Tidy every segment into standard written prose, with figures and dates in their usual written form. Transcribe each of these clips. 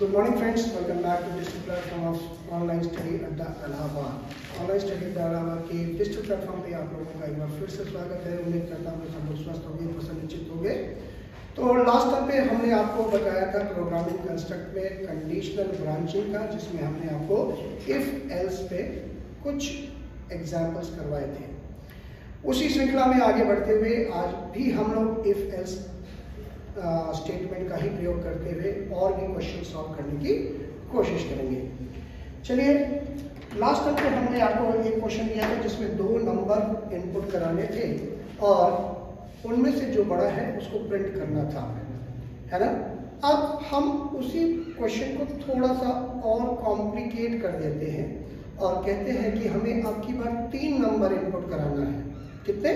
Good morning, friends. Welcome back to digital platform of online study अड्डा Allahabad. Online study अड्डा इलाहाबाद के digital platform पे आप लोगों का एक बार फिर से स्वागत है. उम्मीद करता हूँ सब लोग स्वस्थ होंगे, प्रसन्नचित होंगे. तो लास्ट टाइम पे हमने आपको बताया था प्रोग्रामिंग कंस्ट्रक्ट में कंडीशनल ब्रांचिंग का, जिसमें हमने आपको इफ एल्स पे कुछ एग्जाम्पल्स करवाए थे. उसी श्रृंखला में आगे बढ़ते हुए आज भी हम लोग इफ एल्स स्टेटमेंट का ही प्रयोग करते हुए और भी क्वेश्चन सॉल्व करने की कोशिश करेंगे. चलिए, लास्ट टाइम पे हमने आपको एक क्वेश्चन दिया था जिसमें 2 नंबर इनपुट कराने थे और उनमें से जो बड़ा है उसको प्रिंट करना था, है ना. अब हम उसी क्वेश्चन को थोड़ा सा और कॉम्प्लिकेट कर देते हैं और कहते हैं कि हमें अब की बार 3 नंबर इनपुट कराना है. कितने?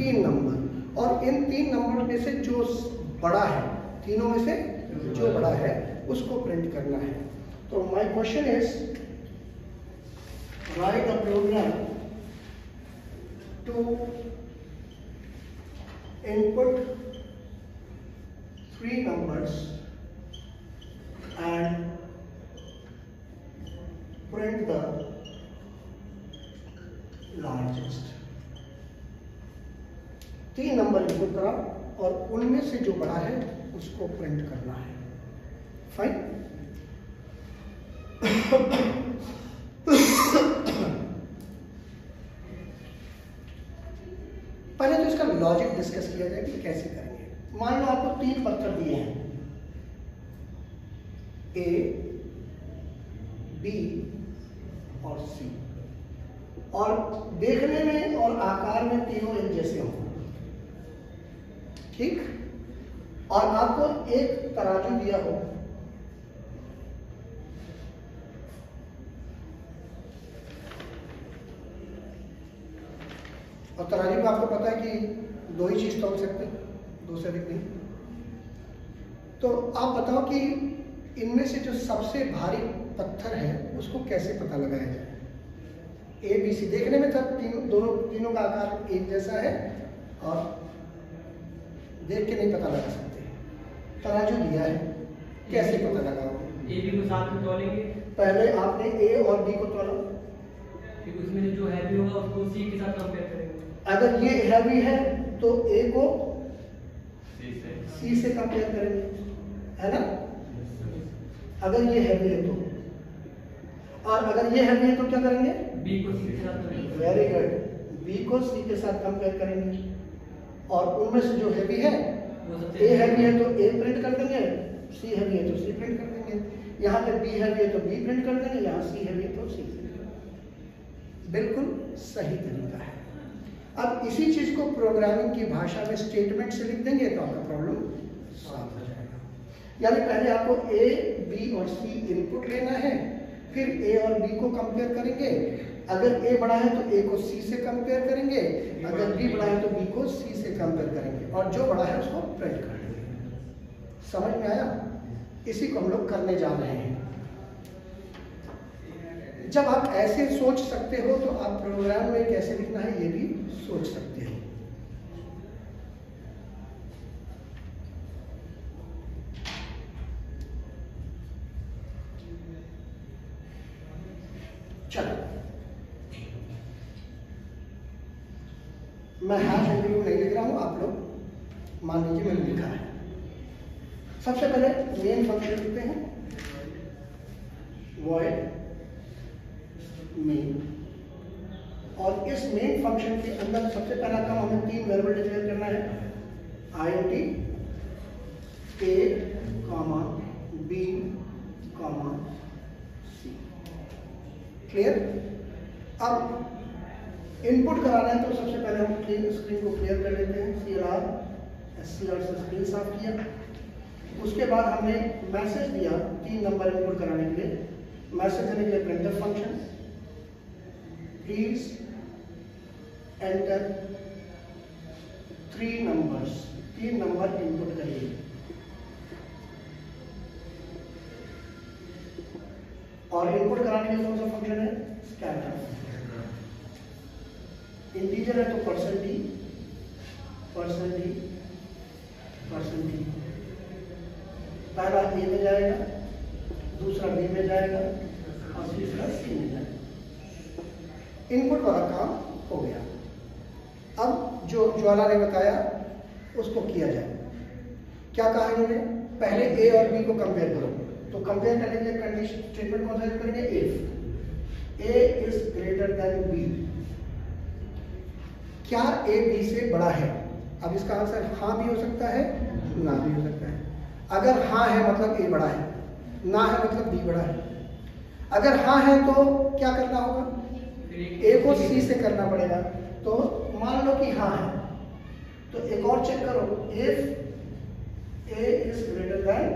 3 नंबर. और इन 3 नंबर में से जो बड़ा है, तीनों में से जो बड़ा है उसको प्रिंट करना है. तो my question is write a program to input 3 numbers and print the largest. 3 number input करा और उनमें से जो बड़ा है उसको प्रिंट करना है. फाइन. पहले तो इसका लॉजिक डिस्कस किया जाए कि कैसे करेंगे. मान लो आपको 3 पत्थर दिए हैं, ए, बी और सी, और देखने में और आकार में तीनों एक जैसे हों, ठीक. और आपको एक तराजू दिया हो, और तराजू में आपको पता है कि 2 ही चीज तोल सकते हैं, 2 से अधिक नहीं. तो आप बताओ कि इनमें से जो सबसे भारी पत्थर है उसको कैसे पता लगाया जाए. ए, बी, सी देखने में सब तीनों का आकार एक जैसा है और देख के नहीं पता लगा सकते. तराजू दिया है, कैसे पता लगाओगे? ए, बी को साथ में तोलेंगे. पहले आपने ए और बी को तोला, फिर उसमें जो हैवी होगा उसको सी के साथ कंपेयर करेंगे. अगर ये हैवी है तो ए को सी से कंपेयर करेंगे, है ना. अगर ये हैवी है तो, और अगर ये हैवी है तो क्या करेंगे? बी को सी के साथ. Very good. बी को सी के साथ कंपेयर करेंगे और उनमें से जो हैवी है, ए हैवी है तो ए प्रिंट कर देंगे, सी हैवी है तो सी प्रिंट कर देंगे. यहाँ पे बी हैवी है तो बी प्रिंट कर देंगे, यहाँ सी हैवी है तो सी. बिल्कुल सही तरीका है. अब इसी चीज को प्रोग्रामिंग की भाषा में स्टेटमेंट से लिख देंगे तो आपका प्रॉब्लम सॉल्व हो जाएगा. यानी पहले आपको ए, बी और सी इनपुट लेना है, फिर ए और बी को कंपेयर करेंगे. अगर ए बड़ा है तो ए को सी से कंपेयर करेंगे, अगर बी बड़ा है तो बी को सी से कंपेयर करेंगे, और जो बड़ा है उसको प्रिंट कर देंगे. समझ में आया? इसी को हम लोग करने जा रहे हैं. जब आप ऐसे सोच सकते हो तो आप प्रोग्राम में कैसे लिखना है ये भी सोच सकते हो. चलो, मैं हाथ इंटरव्यू नहीं लिख रहा हूं, आप लोग मान लीजिए मैंने लिखा है. सबसे पहले मेन फंक्शन लिखते हैं, void main, और इस मेन फंक्शन के अंदर सबसे पहला काम हमें 3 वेरिएबल डिक्लेयर करना है. int a, b, c. Clear? अब इनपुट कराना है तो सबसे पहले हम स्क्रीन को क्लियर कर लेते हैं. SCR से स्क्रीन साफ किया. उसके बाद हमने मैसेज दिया 3 नंबर इनपुट कराने के लिए. मैसेज देने के लिए printf function, please enter 3 numbers, 3 number input करिए. और इनपुट कराने के लिए कौन सा फंक्शन है? स्कैनर. इंटीजर है तो %d %d %d. पहला ए में जाएगा, दूसरा बी में जाएगा और तीसरा सी में जाएगा। इनपुट वाला काम हो गया। अब जो ज्वाला ने बताया उसको किया जाए। क्या कहा इन्होंने, पहले ए और बी को कंपेयर करो, तो कंपेयर करने के लिए कंडीशन स्टेटमेंट कौन सा यूज करेंगे, if A is greater than B. क्या ए बी से बड़ा है? अब इसका आंसर हाँ भी हो सकता है, ना भी हो सकता है। अगर हाँ है मतलब ए बड़ा है, ना है मतलब बी बड़ा है। अगर हाँ है तो क्या करना होगा, ए को सी से करना पड़ेगा। तो मान लो कि हाँ है, तो एक और चेक करो, if A is greater than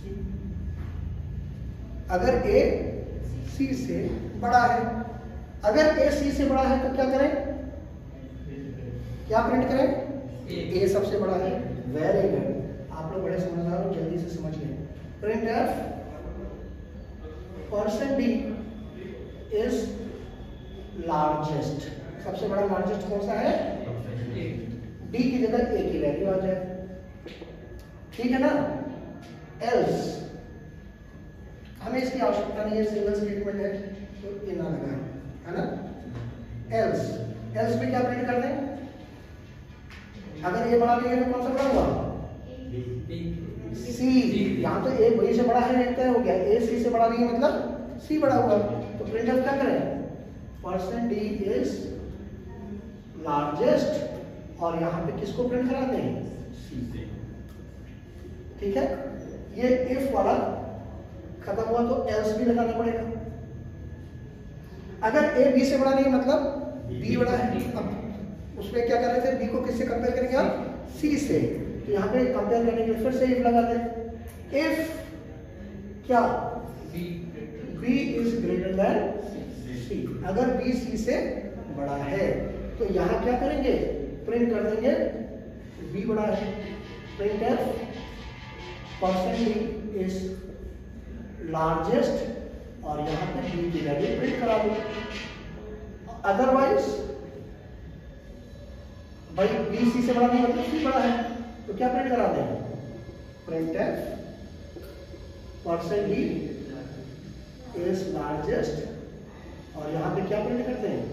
C, अगर ए सी से बड़ा है। अगर ए सी से बड़ा है तो क्या करें, क्या प्रिंट करें, ए सबसे बड़ा है। वेरी गुड, आप लोग बड़े समझदार हो, जल्दी से समझ लें। Print F percent B is largest, सबसे बड़ा लार्जेस्ट कौन सा है, डी की जगह ए की वैल्यू आ जाए, ठीक है ना। एल्स हमें इसकी आवश्यकता नहीं है, सिंगल स्टेटमेंट है तो ये ना लगाए, है ना। एल्स, एल्स में क्या प्रिंट कर दें, अगर ये बड़ा नहीं है तो कौन सा बड़ा हुआ, सी। यहाँ तो ए बी से बड़ा है तय हो गया, ए सी से बड़ा नहीं है मतलब सी बड़ा हुआ। तो प्रिंट क्या करें, परसेंट डी इज लार्जेस्ट, और यहाँ पे किसको प्रिंट कराते हैं, ठीक है। ये इफ वाला खत्म हुआ तो एल्स भी लगाना पड़ेगा। अगर ए बी से बड़ा नहीं मतलब बी बड़ा है। अब उसमें क्या कर रहे थे, बी को किससे कंपेयर करेंगे आप, सी से। तो यहाँ पे कंपेयर करने के फिर से इफ लगाते हैं, इफ क्या B is greater than C, अगर बी सी से बड़ा है तो यहाँ क्या करेंगे, प्रिंट कर देंगे बी बड़ा है। Print percent B is largest और यहाँ पे बी की वैल्यू प्रिंट करा दो। अदरवाइज भाई बी सी से बड़ा नहीं मतलब सी बड़ा है, तो क्या प्रिंट करा देंगे, print percent B is largest और यहाँ पे क्या प्रिंट करते हैं,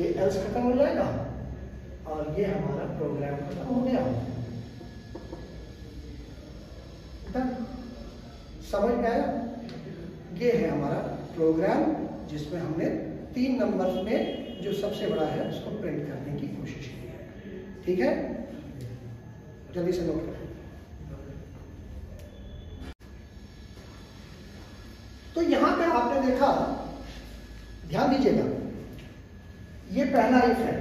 ये एल्स खत्म हो जाएगा और ये हमारा प्रोग्राम खत्म हो गया। समझ में आया? ये है हमारा प्रोग्राम जिसमें हमने 3 नंबर में जो सबसे बड़ा है उसको प्रिंट करने की कोशिश की है, ठीक है। जल्दी से नोट करें। तो यहां पर आपने देखा, ध्यान दीजिएगा, ये पहला इफ है,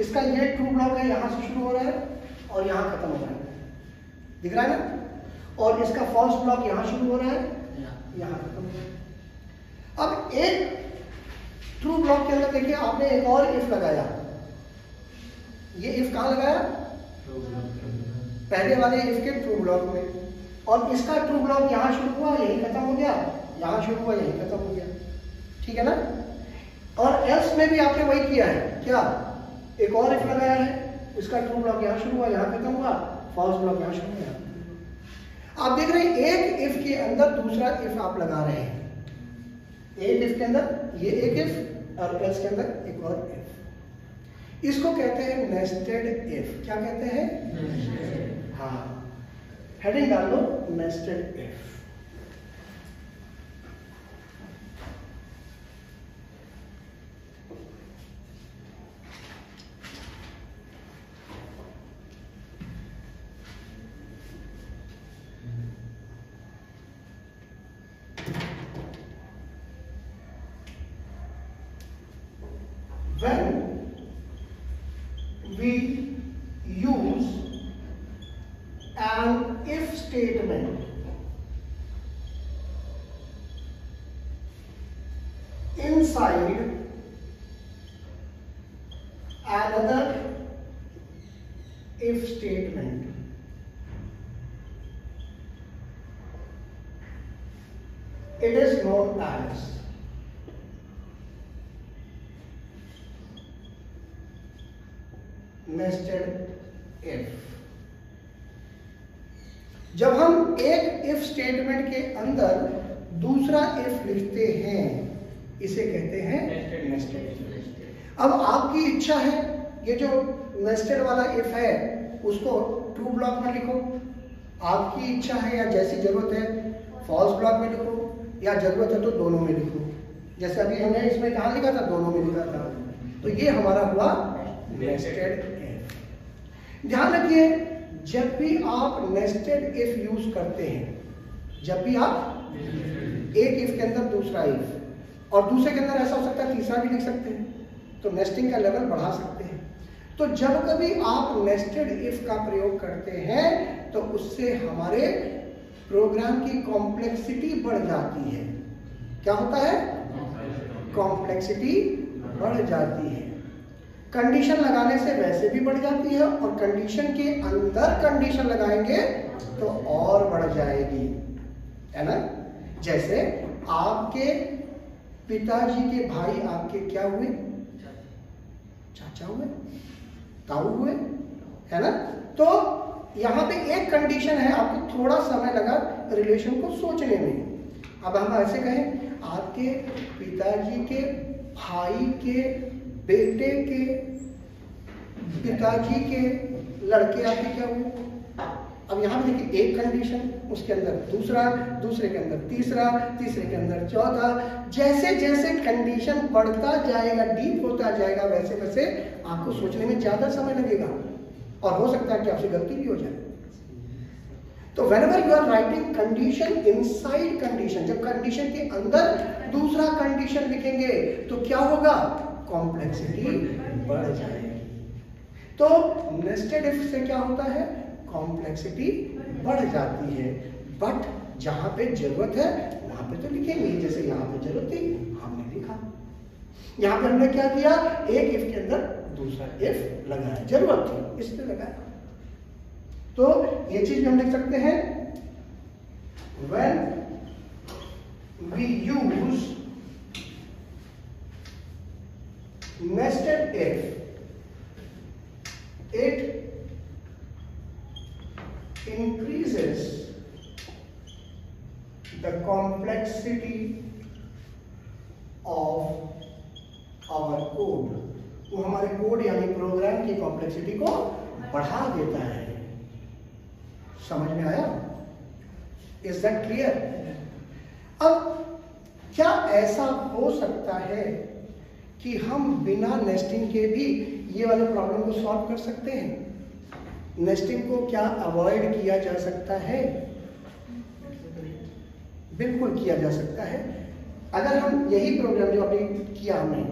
इसका ये ट्रू ब्लॉक है, यहां से शुरू हो रहा है और यहां खत्म हो रहा है, दिख रहा है ना। और इसका फॉल्स ब्लॉक यहां शुरू हो रहा है, यहां खत्म हो रहा है। अब एक ट्रू ब्लॉक के अंदर देखिए आपने एक और इफ लगाया, ये इफ कहां लगाया, पहले वाले इफ के ट्रू ब्लॉक में, और इसका ट्रू ब्लॉक यहाँ शुरू हुआ यही खत्म हो गया, यहाँ शुरू हुआ यही खत्म हो गया, ठीक है ना। और एल्स में भी आपने वही किया है, क्या एक और इफ लगाया है, इसका ट्रू ब्लॉक यहाँ शुरू हुआ यहाँ खत्म हुआ, फॉल्स ब्लॉक यहाँ शुरू हुआ। आप देख रहे हैं एक इफ के अंदर दूसरा इफ आप लगा रहे हैं, एक इफ के अंदर ये एक इफ और एल्स के अंदर एक और इफ। इसको कहते हैं नेस्टेड इफ। क्या कहते हैं, हाँ, हेडिंग डाल लो, nested if. It is known as nested if. जब हम एक इफ स्टेटमेंट के अंदर दूसरा इफ लिखते हैं इसे कहते हैं नेस्टेड। अब आपकी इच्छा है ये जो नेस्टेड वाला इफ है उसको ट्रू ब्लॉक में लिखो, आपकी इच्छा है या जैसी जरूरत है फॉल्स ब्लॉक में लिखो या जरूरत है तो दोनों में लिखो। जैसे अभी हमने इसमें कहाँ लिखा था, दोनों में लिखा था, तो ये हमारा हुआ नेस्टेड इफ। ध्यान रखिए जब भी आप नेस्टेड इफ यूज करते हैं, जब भी आप एक इफ के अंदर दूसरा इफ और दूसरे के अंदर ऐसा हो सकता है तीसरा भी लिख सकते हैं, तो नेस्टिंग का लेवल बढ़ा सकते हैं। तो जब कभी आप नेस्टेड इफ का प्रयोग करते हैं तो उससे हमारे प्रोग्राम की कॉम्प्लेक्सिटी बढ़ जाती है। क्या होता है? कॉम्प्लेक्सिटी बढ़ जाती है। कंडीशन लगाने से वैसे भी बढ़ जाती है और कंडीशन के अंदर कंडीशन लगाएंगे तो और बढ़ जाएगी, है ना। जैसे आपके पिताजी के भाई आपके क्या हुए, चाचा हुए, ताऊ हुए, है ना। तो यहाँ पे एक कंडीशन है, आपको थोड़ा समय लगा रिलेशन को सोचने में। अब हम ऐसे कहें आपके पिताजी के भाई के बेटे के पिताजी के लड़के आपके क्या हुए। अब यहाँ पे देखिए एक कंडीशन, उसके अंदर दूसरा, दूसरे के अंदर तीसरा, तीसरे के अंदर चौथा। जैसे जैसे कंडीशन बढ़ता जाएगा, डीप होता जाएगा, वैसे वैसे आपको सोचने में ज्यादा समय लगेगा और हो सकता है कि आपसे गलती भी हो जाए। तो whenever you are writing condition inside condition, जब कंडीशन के अंदर दूसरा कंडीशन लिखेंगे तो क्या होगा, कॉम्प्लेक्सिटी बढ़ जाएगी। तो नेस्टेड इफ से क्या होता है, कॉम्प्लेक्सिटी बढ़ जाती है। बट जहां पे जरूरत है वहां पे तो लिखेंगे, जैसे यहाँ पे जरूरत थी हमने लिखा। यहाँ पे हमने क्या किया, एक इफ के अंदर दूसरा इफ लगाया, जरूरत थी इसमें लगाया। तो ये चीज भी हम लिख सकते हैं when we use nested if, it increases the complexity of our code. वो हमारे कोड यानी प्रोग्राम की कॉम्प्लेक्सिटी को बढ़ा देता है। समझ में आया? Is that clear? अब क्या ऐसा हो सकता है कि हम बिना नेस्टिंग के भी ये वाले प्रॉब्लम को सॉल्व कर सकते हैं? नेस्टिंग को क्या अवॉइड किया जा सकता है? बिल्कुल किया जा सकता है। अगर हम यही प्रोग्राम जो अभी किया हमने,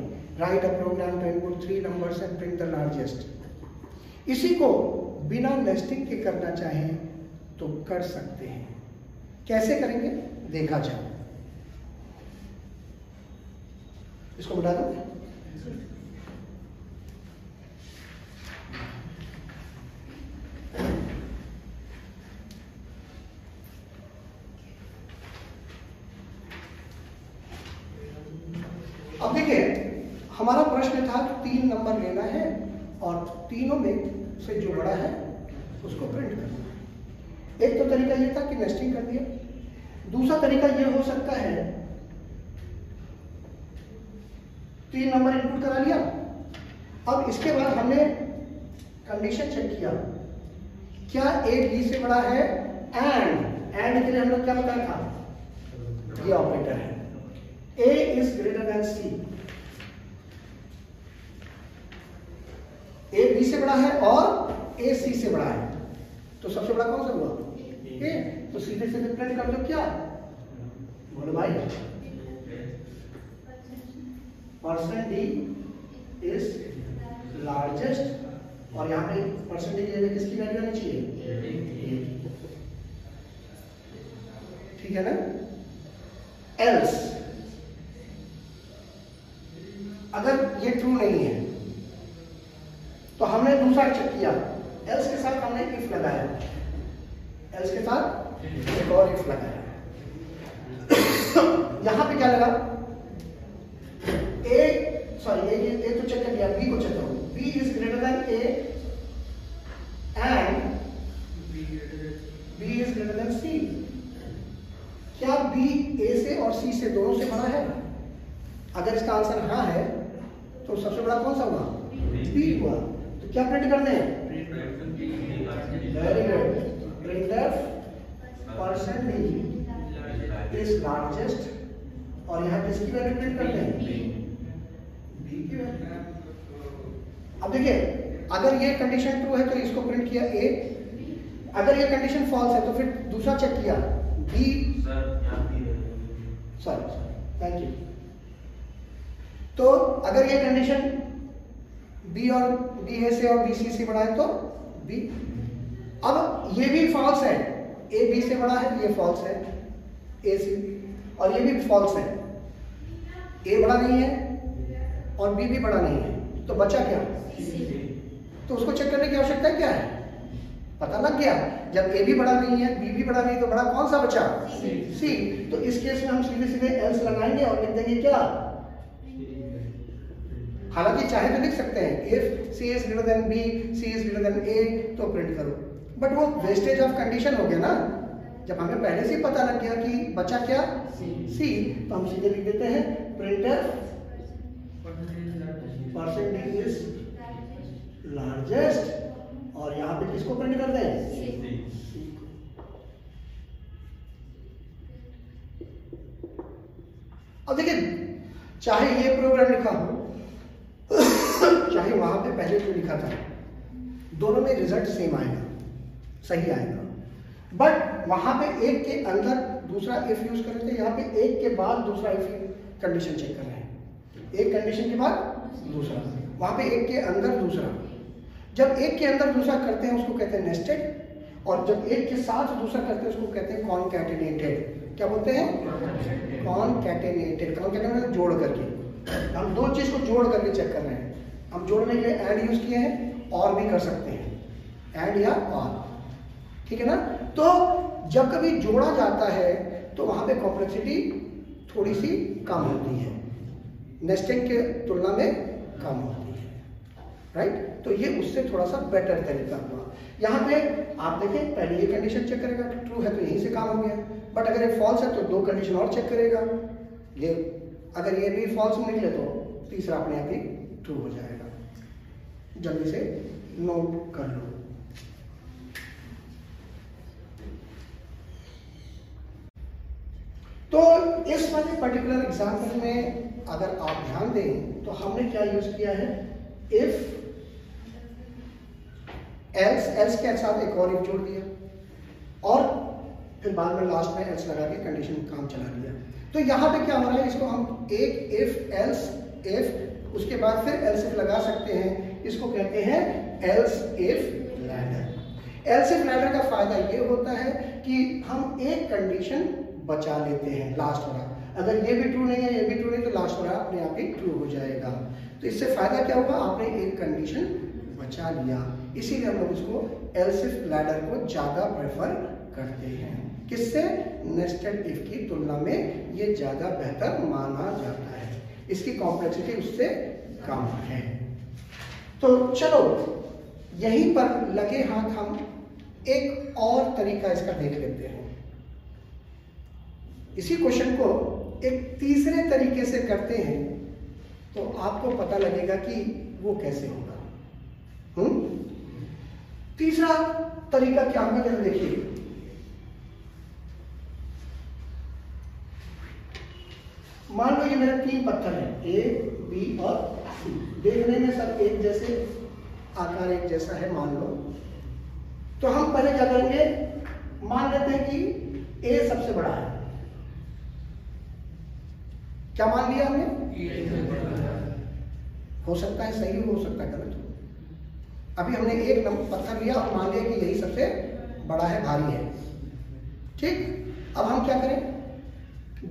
write a program to input 3 numbers and print the largest, इसी को बिना नेस्टिंग के करना चाहें तो कर सकते हैं। कैसे करेंगे देखा जाए। इसको मिटा दो। अब देखिए हमारा प्रश्न था 3 नंबर लेना है और तीनों में से जो बड़ा है उसको प्रिंट करना है। एक तो तरीका ये था कि नेस्टिंग कर दिया, दूसरा तरीका ये हो सकता है 3 नंबर इनपुट करा लिया। अब इसके बाद हमने कंडीशन चेक किया क्या ए बी से बड़ा है, एंड के लिए हम लोग क्या बताया था, ये ऑपरेटर है A is greater than C, A B से बड़ा है और A C से बड़ा है, तो सबसे बड़ा कौन सा हुआ A। तो सीधे सीधे प्रिंट कर दो क्या, बोलो भाई, परसेंट D is largest और यहाँ पे परसेंटेज किसकी वैल्यू आनी चाहिए, ठीक है ना। एल्स अगर ये ट्रू नहीं है तो हमने दूसरा चेक किया, एल्स के साथ हमने इफ लगाया, एल्स के साथ एक और इफ लगाया। यहां पे क्या लगा, ए सॉरी ए तो चेक कर लिया, बी को चेक करो, B is greater than A and B is greater भी ए से और सी से दोनों से बड़ा है? अगर इसका आंसर हाँ है तो सबसे बड़ा कौन सा हुआ? बी हुआ। तो क्या प्रिंट कर दें? Very good. Print the percentage is largest, और यहाँ किसकी वैल्यू प्रिंट करते हैं? बी की वैल्यू। अब देखिए, अगर ये कंडीशन ट्रू है तो इसको प्रिंट किया ए, अगर ये कंडीशन फॉल्स है तो फिर दूसरा चेक किया बी। Sorry, thank you. तो अगर ये कंडीशन बी और बी ए से और बी सी से बड़ा है तो बी। अब ये भी फॉल्स है, ए बी से बड़ा है, ये फॉल्स है ए सी, और ये भी फॉल्स है, ए बड़ा नहीं है और बी भी बड़ा नहीं है, तो बचा क्या? तो उसको चेक करने की आवश्यकता क्या है? पता लग गया, जब ए भी बड़ा नहीं है, बी भी बड़ा नहीं है, तो बड़ा कौन सा बचा? सी। तो इस केस में हम सीधे सीधे एल्स लगाएंगे और लिख देंगे क्या? हालांकि चाहे तो लिख सकते हैं if C is greater than B, C is greater than A, तो प्रिंट करो, बट वो वेस्टेज ऑफ कंडीशन हो गया ना। जब हमें पहले से पता लग गया कि बचा क्या? सी, तो हम सीधे लिख देते हैं प्रिंटर परसेंटेज इज लार्जेस्ट, और यहाँ पे किसको प्रिंट करते हैं? अब देखिए, चाहे ये प्रोग्राम लिखा हो चाहे वहां पे पहले जो लिखा था, दोनों में रिजल्ट सेम आएगा, सही आएगा, बट वहां पे एक के अंदर दूसरा इफ यूज कर रहे थे, यहाँ पे एक के बाद दूसरा इफ कंडीशन चेक कर रहे हैं। एक कंडीशन के बाद दूसरा, वहां पे एक के अंदर दूसरा। जब एक के अंदर दूसरा करते हैं उसको कहते हैं नेस्टेड, और जब एक के साथ दूसरा करते हैं उसको कहते हैं कॉनकैटिनेटेड। क्या बोलते हैं? कॉनकैटिनेटेड। कॉनकैटिनेटेड मतलब जोड़ करके। हम दो चीज को जोड़ करके चेक कर रहे हैं। हम जोड़ने के लिए एंड यूज किए हैं, और भी कर सकते हैं, एंड या और, ठीक है ना। तो जब कभी जोड़ा जाता है तो वहां पे कॉम्प्लेक्सिटी थोड़ी सी कम होती है, नेस्टेड के तुलना में कम होती है, राइट। तो ये उससे थोड़ा सा बेटर तरीका हुआ। यहाँ पे आप देखें, पहले ये कंडीशन चेक करेगा, ट्रू है तो यहीं से काम हो गया, बट अगर ये फॉल्स है तो दो कंडीशन और चेक करेगा, ये अगर ये भी फॉल्स निकले तो तीसरा अपने आप ही ट्रू हो जाएगा। जल्दी से नोट कर लो। तो इस वाले पर्टिकुलर एग्जाम्पल में अगर आप ध्यान दें तो हमने क्या यूज किया है? इफ, एल्स, एल्स के साथ एक और इफ जोड़ दिया, और फिर बाद में लास्ट में एल्स लगा के कंडीशन काम चला लिया। तो यहाँ पे क्या हो रहा है, इसको हम एक इफ, एल्स, इफ, उसके बाद फिर एल्स इफ लगा सकते हैं, इसको कहते हैं else if ladder. Else if ladder का फायदा ये होता है कि हम एक कंडीशन बचा लेते हैं, लास्ट वाला। अगर ये भी ट्रू नहीं है, ये भी ट्रू नहीं, तो लास्ट वाला अपने आप ही ट्रू हो जाएगा। तो इससे फायदा क्या होगा? आपने एक कंडीशन बचा लिया, इसीलिए हम लोग इसको एल्स इफ लैडर को ज्यादा प्रेफर करते हैं। किससे? नेस्टेड इफ की तुलना में ये ज्यादा बेहतर माना जाता है, इसकी कॉम्प्लेक्सिटी उससे कम है। तो चलो, यहीं पर लगे हाथ हम एक और तरीका इसका देख लेते हैं। इसी क्वेश्चन को एक तीसरे तरीके से करते हैं तो आपको पता लगेगा कि वो कैसे होगा। तीसरा तरीका क्या होगा, जरा देखिए। मान लो ये मेरे तीन पत्थर हैं, ए, बी और सी। देखने में सब एक जैसे, आकार एक जैसा है मान लो। तो हम पहले क्या करेंगे, मान लेते हैं कि ए सबसे बड़ा है। क्या मान लिया हमने? ए सबसे बड़ा है। हो सकता है सही हो सकता है गलत हो। अभी हमने एक पत्थर लिया और मान लिया कि यही सबसे बड़ा है, भारी है, ठीक। अब हम क्या करें,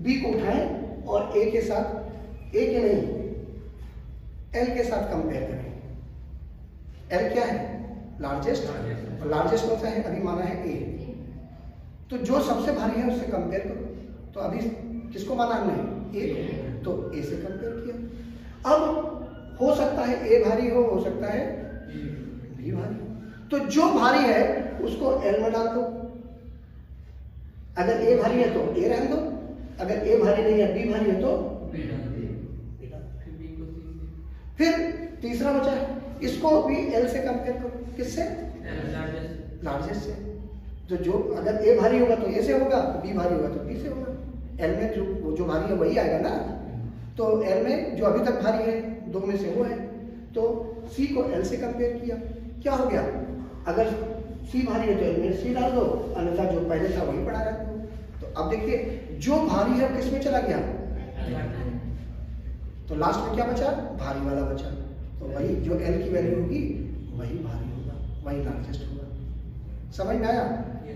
बी को उठाएं और ए के साथ, ए के नहीं, एल के साथ कंपेयर करें। एल क्या है? लार्जेस्ट। और लार्जेस्ट कौन सा है? अभी माना है ए, तो जो सबसे भारी है उससे कंपेयर करो। तो अभी किसको माना हमने? ए, तो ए से कंपेयर किया। अब हो सकता है ए भारी हो सकता है भी भारी, तो जो भारी है उसको एल में डाल दो। अगर ए भारी है तो ए रहने दो, अगर ए भारी नहीं है बी भारी है तो फिर तीसरा बचा इसको भी एल से कंपेयर करो, किससे? लार्जेस्ट से। तो जो अगर ए भारी होगा तो ए से होगा, बी भारी होगा तो बी से होगा। एल में जो भारी है वही आएगा ना, तो एल में जो अभी तक भारी है दो में से वो है, तो सी को एल से कंपेयर किया, क्या हो गया? अगर सी भारी है तो एल में सी डाल दो, अन्यथा जो पहले था वही पड़ा रहता है। तो अब देखिए जो भारी है किसमें चला गया, तो लास्ट में क्या बचा? भारी वाला बचा। तो वही जो एल की वैल्यू होगी वही भारी होगा, वही लार्जेस्ट होगा। समझ में आया?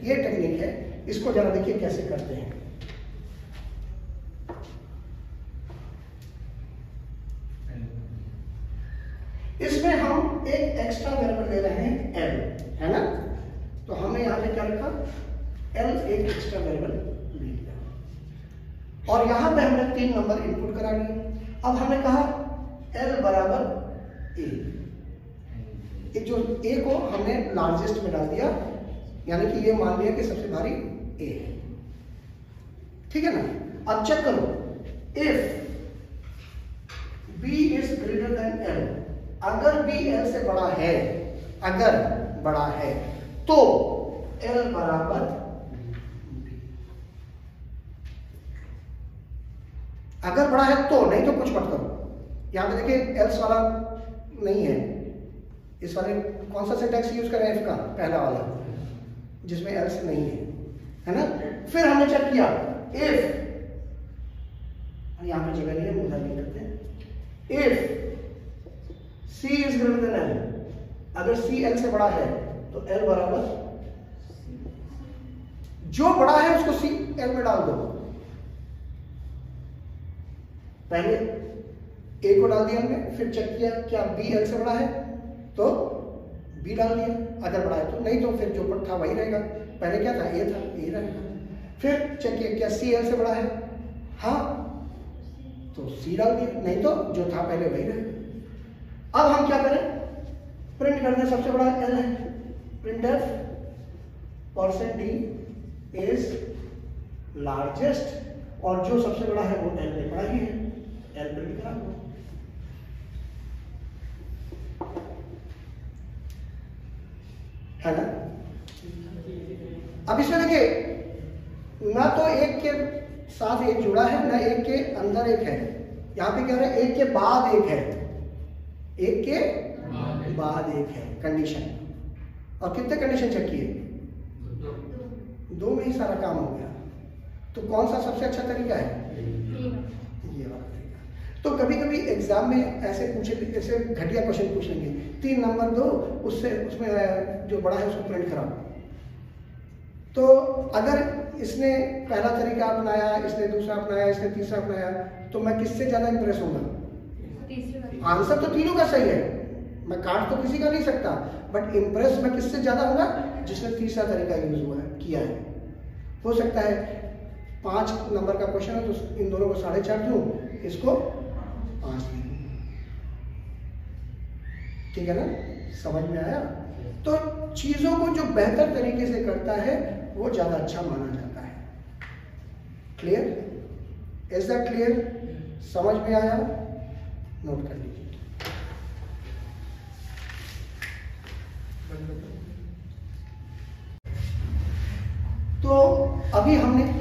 ये टेक्निक है, इसको जरा देखिए कैसे करते हैं। इसमें हम एक एक्स्ट्रा वेरिएबल ले रहे हैं एल, है ना? तो हमने यहाँ पे क्या लिखा? एल एक एक्स्ट्रा वेरिएबल ले लिया और यहाँ पे हमने 3 नंबर इनपुट करा लिए। अब हमने कहा एल बराबर ए, जो ए को हमने लार्जेस्ट में डाल दिया, यानी कि ये मान लिया कि सबसे भारी ए है, ठीक है ना? अब चेक करो, if B is greater than L, अगर बी एल से बड़ा है, अगर बड़ा है तो एल बराबर बी, अगर बड़ा है तो, नहीं तो कुछ मत करो। यहां पे देखिए एल्स वाला नहीं है, इस वाले कौन सा सिंटैक्स यूज करें? एफ का पहला वाला जिसमें एल्स नहीं है, है ना? फिर हमने चेक किया इफ, यहां पे जगह नहीं है, उधर नहीं करते हैं, if C is greater than L, अगर C L से बड़ा है तो L बराबर, जो बड़ा है उसको C L में डाल दो। पहले A को डाल दिया हमने, फिर चेक किया क्या B L से बड़ा है तो B डाल दिया, अगर बड़ा है तो, नहीं तो फिर जो था वही रहेगा। पहले क्या था? A था, A रहेगा। फिर चेक किया क्या C L से बड़ा है, हाँ तो C डाल दिया, नहीं तो जो था पहले वही रहेगा। अब हम क्या करें? प्रिंट कर दें सबसे बड़ा एल है, printf %d is largest, और जो सबसे बड़ा है वो एल में बड़ा ही है, एल प्रिंट करा दो, है ना? अब इसमें देखिए ना तो एक के साथ एक जुड़ा है, ना एक के अंदर एक है, यहाँ पे क्या है? एक के बाद एक है, एक के बाद एक है कंडीशन। और कितने कंडीशन चेक किए? दो में ही सारा काम हो गया। तो कौन सा सबसे अच्छा तरीका है? ये वाला तरीका। तो कभी कभी एग्जाम में ऐसे पूछे, ऐसे घटिया क्वेश्चन पूछ लेंगे, 3 नंबर दो, उससे उसमें जो बड़ा है उसको प्रिंट कराओ। तो अगर इसने पहला तरीका अपनाया, इसने दूसरा अपनाया, इसने तीसरा अपनाया, तो मैं किससे ज़्यादा इंप्रेस होगा? आंसर तो तीनों का सही है, मैं काट तो किसी का नहीं सकता, बट इंप्रेस मैं किससे ज्यादा होगा? जिसने तीसरा तरीका यूज हुआ किया है। हो सकता है 5 नंबर का क्वेश्चन है तो इन दोनों को 4.5 दूं, इसको 5 दूं, ठीक है ना? समझ में आया? तो चीजों को जो बेहतर तरीके से करता है वो ज्यादा अच्छा माना जाता है। क्लियर? Is that clear? समझ में आया? नोट कर लीजिए। तो अभी हमने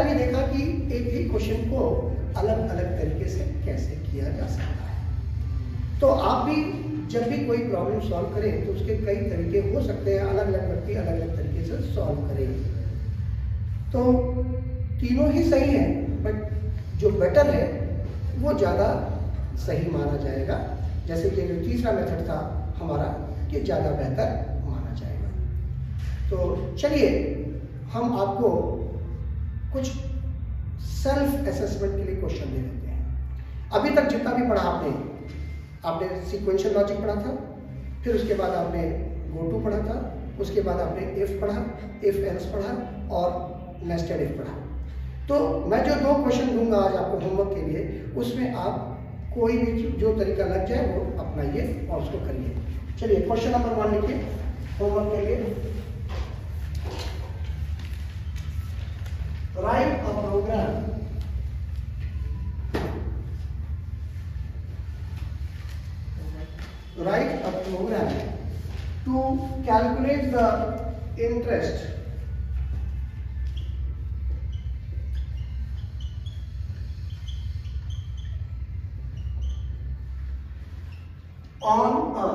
अभी देखा कि एक ही क्वेश्चन को अलग अलग तरीके से कैसे किया जा सकता है। तो आप भी जब भी कोई प्रॉब्लम सॉल्व करें तो उसके कई तरीके हो सकते हैं, अलग अलग व्यक्ति अलग अलग तरीके से सॉल्व करेंगे। तो तीनों ही सही हैं, बट जो बेटर है वो ज़्यादा सही माना जाएगा। जैसे कि जो तीसरा मेथड था हमारा, ये ज़्यादा बेहतर माना जाएगा। तो चलिए हम आपको कुछ सेल्फ असेसमेंट के लिए क्वेश्चन दे देते हैं। अभी तक जितना भी पढ़ा आपने सीक्वेंशियल लॉजिक पढ़ा था, फिर उसके बाद आपने गो टू पढ़ा था, उसके बाद आपने इफ पढ़ा, इफ एल्स पढ़ा और नेस्टेड इफ पढ़ा। तो मैं जो 2 क्वेश्चन दूंगा आज आपको होमवर्क के लिए, उसमें आप कोई भी जो तरीका लग जाए वो अपनाइए और उसको करिए। चलिए क्वेश्चन नंबर 1 लिखिए, होमवर्क के लिए write a program to calculate the interest on a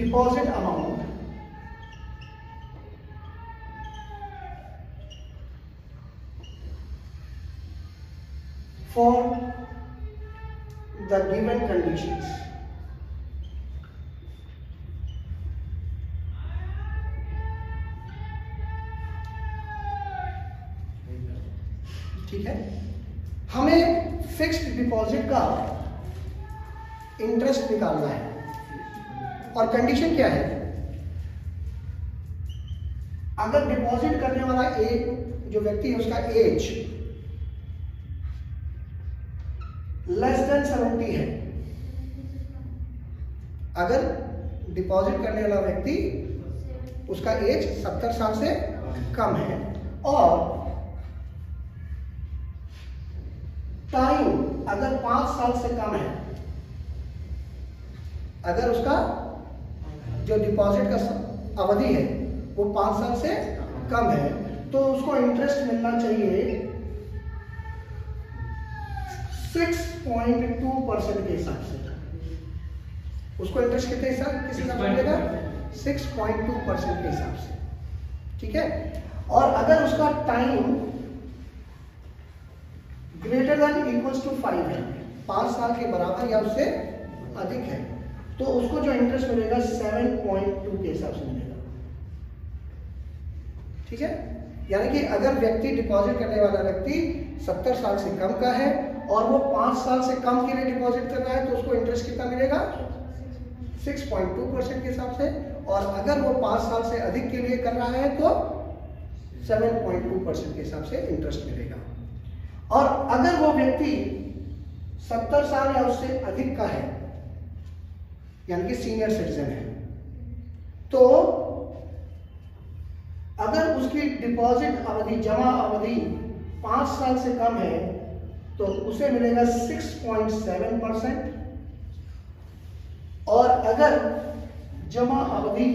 deposit amount for the given conditions. ठीक है, हमें फिक्स्ड डिपॉजिट का इंटरेस्ट निकालना है और कंडीशन क्या है, अगर डिपॉजिट करने वाला जो व्यक्ति है उसका एज लेस देन 70 है, अगर डिपॉजिट करने वाला व्यक्ति उसका एज 70 साल से कम है और टाइम अगर 5 साल से कम है, अगर उसका जो डिपॉजिट का अवधि है वो 5 साल से कम है तो उसको इंटरेस्ट मिलना चाहिए 6.2% के हिसाब से। उसको इंटरेस्ट कितने हिसाब किस हिसाब से मिलेगा, 6.2% के हिसाब से। ठीक है, और अगर उसका time greater than equals to 5 है, 5 साल के बराबर या उससे अधिक है तो उसको जो इंटरेस्ट मिलेगा 7.2 के हिसाब से मिलेगा। ठीक है, यानी कि अगर व्यक्ति डिपॉजिट करने वाला व्यक्ति 70 साल से कम का है और वो 5 साल से कम के लिए डिपॉजिट कर रहा है तो उसको इंटरेस्ट कितना मिलेगा, 6.2% के हिसाब से, और अगर वो 5 साल से अधिक के लिए कर रहा है तो 7.2% के हिसाब से इंटरेस्ट मिलेगा। और अगर वो व्यक्ति 70 साल या उससे अधिक का है यानी कि सीनियर सिटीजन है तो अगर उसकी डिपॉजिट अवधि जमा अवधि 5 साल से कम है तो उसे मिलेगा 6.7%, और अगर जमा अवधि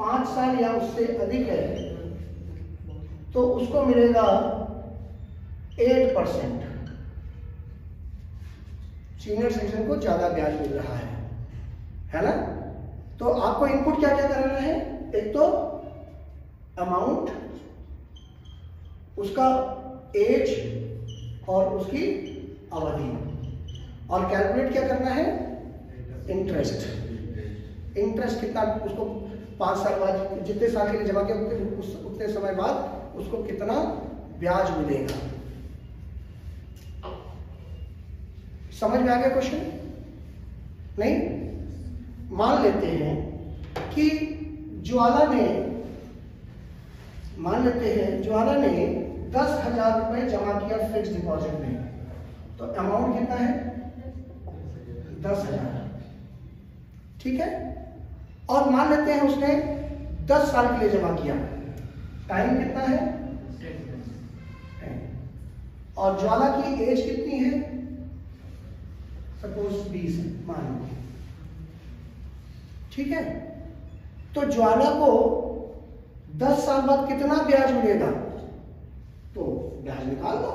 5 साल या उससे अधिक है तो उसको मिलेगा 8%। सीनियर सेक्शन को ज्यादा ब्याज मिल रहा है ना। तो आपको इनपुट क्या क्या करना है, एक तो अमाउंट, उसका एज और उसकी अवधि, और कैलकुलेट क्या करना है इंटरेस्ट। इंटरेस्ट कितना उसको 5 साल बाद जितने साल के लिए जमा किया उतने समय बाद उसको कितना ब्याज मिलेगा। समझ में आ गया क्वेश्चन? नहीं, मान लेते हैं कि ज्वाला ने 10,000 रुपए जमा किया फिक्स डिपॉजिट में, तो अमाउंट कितना है 10,000। ठीक है, और मान लेते हैं उसने 10 साल के लिए जमा किया, टाइम कितना है, और ज्वाला की एज कितनी है, सपोज 20 है मान लो। ठीक है, तो ज्वाला को 10 साल बाद कितना ब्याज मिलेगा, तो ब्याज निकाल दो।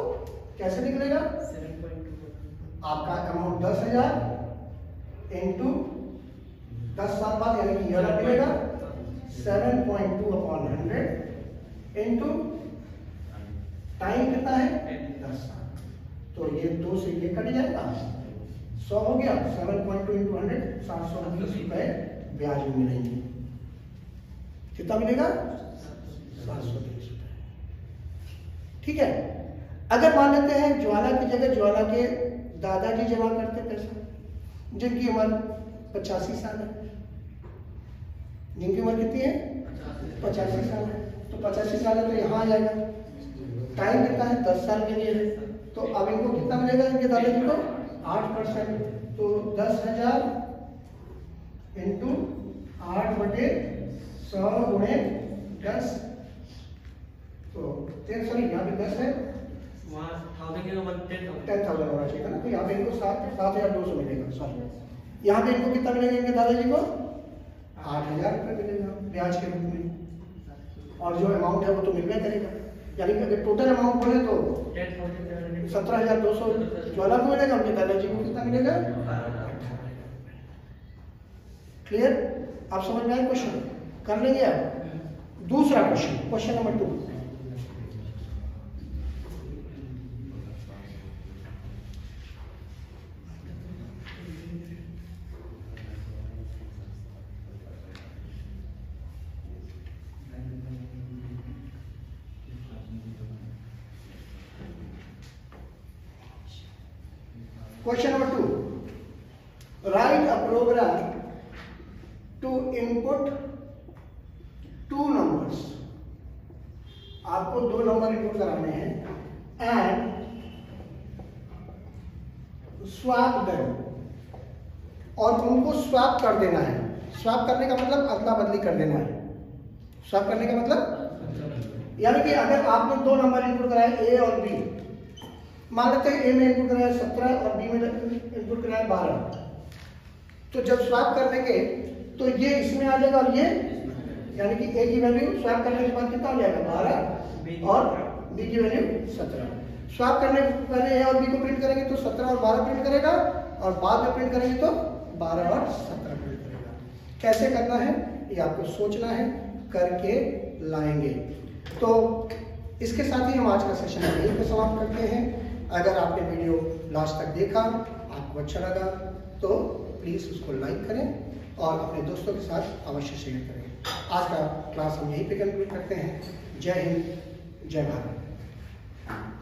कैसे निकलेगा, आपका अमाउंट 10,000 इंटू 10 साल बाद यानी कि ईयर मिलेगा 7.2/100 इंटू टाइम कितना है 10 साल, तो ये 2 से ये कट जाएगा 100 हो गया, 7.2 × 100 720 रुपए ब्याज में मिलेंगे। कितना मिलेगा 720। ठीक है, अगर मान लेते हैं ज्वाला की जगह ज्वाला के दादाजी जमा करते पैसा, जिनकी उम्र 85 साल है, जिनकी उम्र कितनी है 85 साल है, तो 85 साल है तो यहाँ आ जाएगा। टाइम कितना है 10 साल के लिए है, तो अब इनको कितना मिलेगा, इनके दादाजी को 8%, तो 10,000 इंटू 8/100 गुणे 10, तो 1,000 यहाँ पे 10 है, वहाँ 10,000 होना चाहिए ना, तो यहाँ पे इनको 7,200 मिलेगा। सॉरी, यहाँ पे इनको कितना मिलेगा, इनके दादाजी को 8,000 रुपये मिलेगा ब्याज के रूप में, और जो अमाउंट है वो तो मिलना करेगा, यानी कि अगर टोटल अमाउंट बोले तो 17,200 ज्वाला को मिलेगा, अपने दादाजी को कितना मिलेगा, 18,000। क्लियर, आप समझ में आए क्वेश्चन, कर लेंगे आप। दूसरा question, question number 2, question number 2, write a program to input 2 numbers, आपको 2 नंबर इनपुट कराने हैं, एंड स्वैप देम, और उनको स्वैप कर देना है। स्वैप करने का मतलब अदला बदली कर देना है, स्वैप करने का मतलब यानी कि अगर आपने 2 नंबर इनपुट कराए ए और बी, मान लेते हैं ए में इनपुट कराया 17 और बी में इनपुट कराया 12, तो जब स्वैप कर देंगे तो ये इसमें आ जाएगा, और ये यानी कि ए की वैल्यू स्वैप करने के बाद कितना हो जाएगा, 12, और बी की वैल्यू 17। स्वैप करने के पहले ए और बी को प्रिंट करेंगे तो 17 और 12 प्रिंट करेगा, और बाद में प्रिंट करेंगे तो 12 और 17 प्रिंट करेगा। कैसे करना है ये आपको सोचना है, करके लाएंगे। तो इसके साथ ही हम आज का सेशन यहीं पर समाप्त करते हैं। अगर आपने वीडियो लास्ट तक देखा, आपको अच्छा लगा, तो प्लीज़ उसको लाइक करें और अपने दोस्तों के साथ अवश्य शेयर करें। आज का क्लास हम यहीं पे कंक्लूड करते हैं। जय हिंद, जय भारत।